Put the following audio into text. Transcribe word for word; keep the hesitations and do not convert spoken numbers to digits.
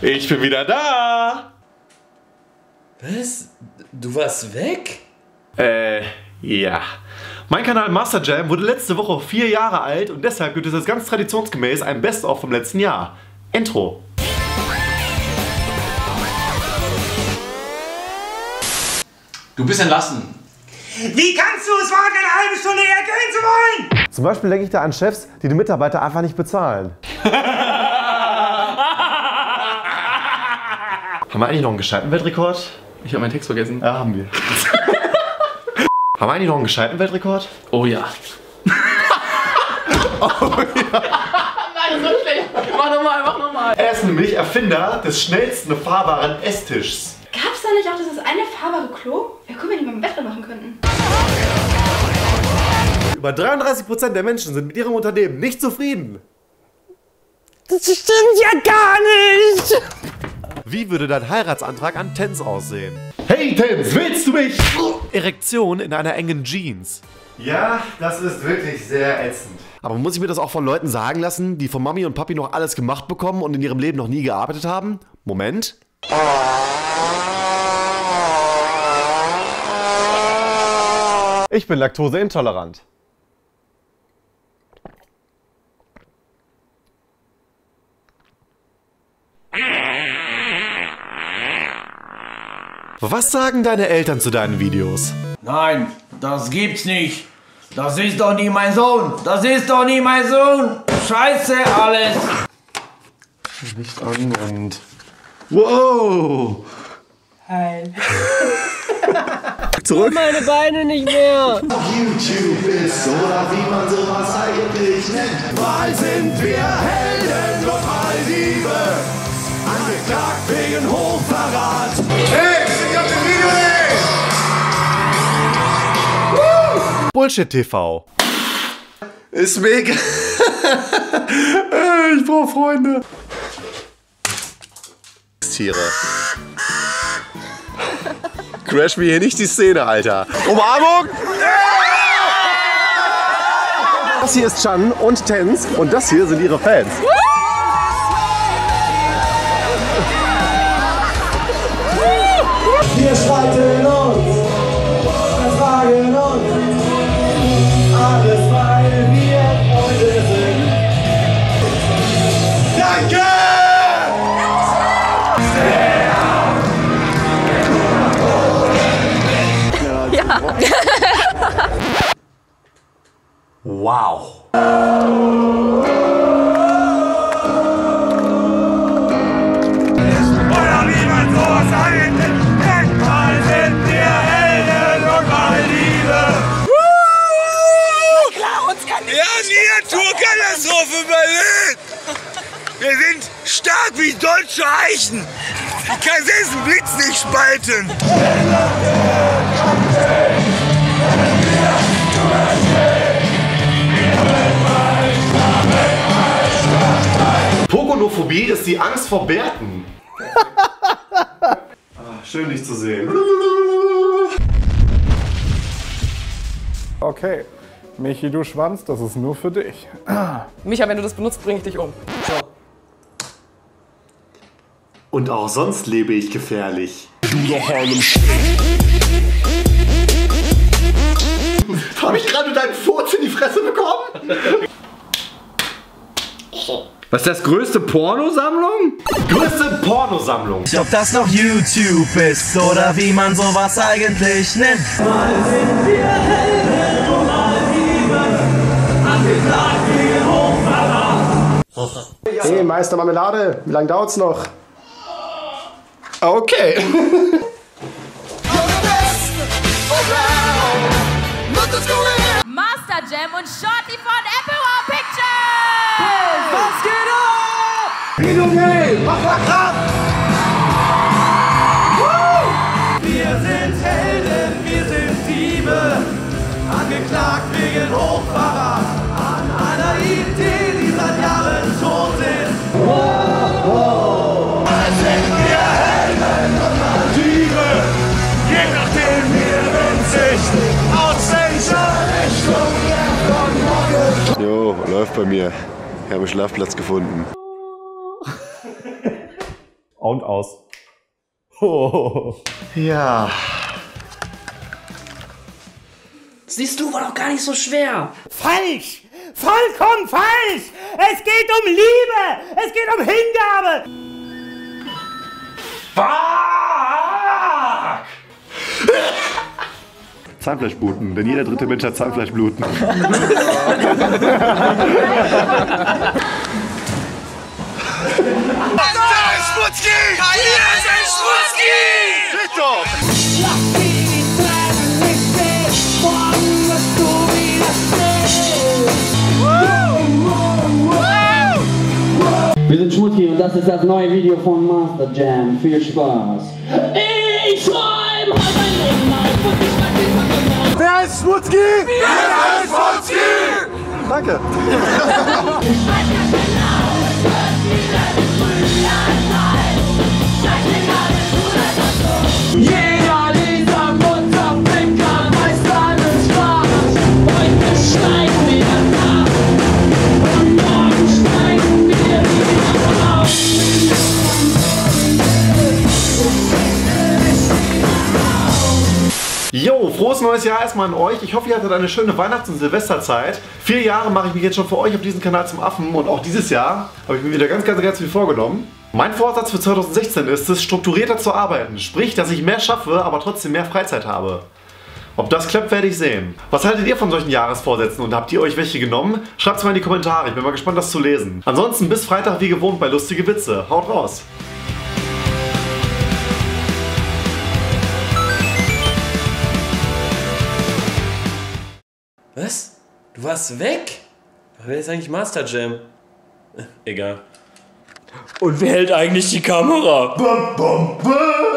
Ich bin wieder da! Was? Du warst weg? Äh, ja. Mein Kanal Masterjam wurde letzte Woche vier Jahre alt und deshalb gibt es jetzt ganz traditionsgemäß ein Best-of vom letzten Jahr. Intro. Du bist entlassen. Wie kannst du es wagen, eine halbe Stunde eher gehen zu wollen? Zum Beispiel denke ich da an Chefs, die die Mitarbeiter einfach nicht bezahlen. Haben wir eigentlich noch einen gescheiten Weltrekord? Ich habe meinen Text vergessen. Ja, haben wir. Haben wir eigentlich noch einen gescheiten Weltrekord? Oh ja. Oh ja. Nein, so schlecht. Mach nochmal, mach nochmal. Er ist nämlich Erfinder des schnellsten fahrbaren Esstischs. Gab's da nicht auch dieses eine fahrbare Klo? Ja, guck mal, die wir im Bett machen könnten. Über dreiunddreißig Prozent der Menschen sind mit ihrem Unternehmen nicht zufrieden. Das stimmt ja gar nicht! Wie würde dein Heiratsantrag an Tens aussehen? Hey Tens, willst du mich? Erektion in einer engen Jeans. Ja, das ist wirklich sehr ätzend. Aber muss ich mir das auch von Leuten sagen lassen, die von Mami und Papi noch alles gemacht bekommen und in ihrem Leben noch nie gearbeitet haben? Moment. Ich bin laktoseintolerant. Was sagen deine Eltern zu deinen Videos? Nein, das gibt's nicht. Das ist doch nie mein Sohn. Das ist doch nie mein Sohn. Scheiße alles. Nicht angewandt. Wow. Hi. Zurück. Meine Beine nicht mehr. YouTube ist so, wie man sowas eigentlich nennt. Mal sind wir Helden, doch mal Liebe. Angeklagt wegen Hochverrat. Hey! Bullshit T V. Ist mega. Ich brauche Freunde. Tiere. Crash mir hier nicht die Szene, Alter. Umarmung! Das hier ist Chan und Tens und das hier sind ihre Fans. Wir streiten uns, wir fragen uns, alles weil wir Freunde sind. Danke! Ja. Wow. Wir sind stark wie deutsche Eichen. Kann selbst einen Blitz nicht spalten. Pogonophobie ist die Angst vor Bärten. Ach, schön, dich zu sehen. Okay. Michi, du Schwanz, das ist nur für dich. Micha, wenn du das benutzt, bringe ich dich um. So. Und auch sonst lebe ich gefährlich. Du doch Harlem. Habe ich gerade deinen Furz in die Fresse bekommen? Was ist das? Größte Pornosammlung? Größte Pornosammlung. Ob das noch YouTube ist oder wie man sowas eigentlich nennt. Mal sind wir Helden und mal Hey, Meister Marmelade, wie lange dauert's noch? Okay. Masterjam und Shorty von Apple War Pictures! Was geht ab? Geht okay, mach mal Kraft! Wir sind Helden, wir sind Diebe, angeklagt wegen Hochverrat an einer Idee, die seit Jahren tot ist. Wow, wow. Mal sind wir Helden und mal Diebe, je nachdem wir winzig aus welcher Richtung wir von morgen. Jo, läuft bei mir. Ich habe einen Schlafplatz gefunden. Und aus. Oh. Ja. Siehst du, war doch gar nicht so schwer. Falsch! Vollkommen falsch! Es geht um Liebe! Es geht um Hingabe! Fuck! Zahnfleischbluten, denn jeder dritte Mensch hat Zahnfleischbluten. Schmutzki! Wir sind Schmutzki! Schmutzki! Wir sind Schmutzki und das ist das neue Video von Masterjam. Viel Spaß! Ich schreibe mein Leben auf! Wer ist Schmutzki? Wer ist Schmutzki? Danke! Jeder dieser Mutterficker weiß alles klar. Heute schneiden wir nach und morgen schneiden wir wieder auf. Jo, frohes neues Jahr erstmal an euch. Ich hoffe, ihr hattet eine schöne Weihnachts- und Silvesterzeit. Vier Jahre mache ich mich jetzt schon für euch auf diesem Kanal zum Affen und auch dieses Jahr habe ich mir wieder ganz, ganz, ganz viel vorgenommen. Mein Vorsatz für zweitausendsechzehn ist es, strukturierter zu arbeiten. Sprich, dass ich mehr schaffe, aber trotzdem mehr Freizeit habe. Ob das klappt, werde ich sehen. Was haltet ihr von solchen Jahresvorsätzen und habt ihr euch welche genommen? Schreibt es mal in die Kommentare, ich bin mal gespannt, das zu lesen. Ansonsten bis Freitag wie gewohnt bei Lustige Witze. Haut raus! Was? Du warst weg? Wer ist eigentlich Masterjam? Egal. Und wer hält eigentlich die Kamera? Bum, bum, bum.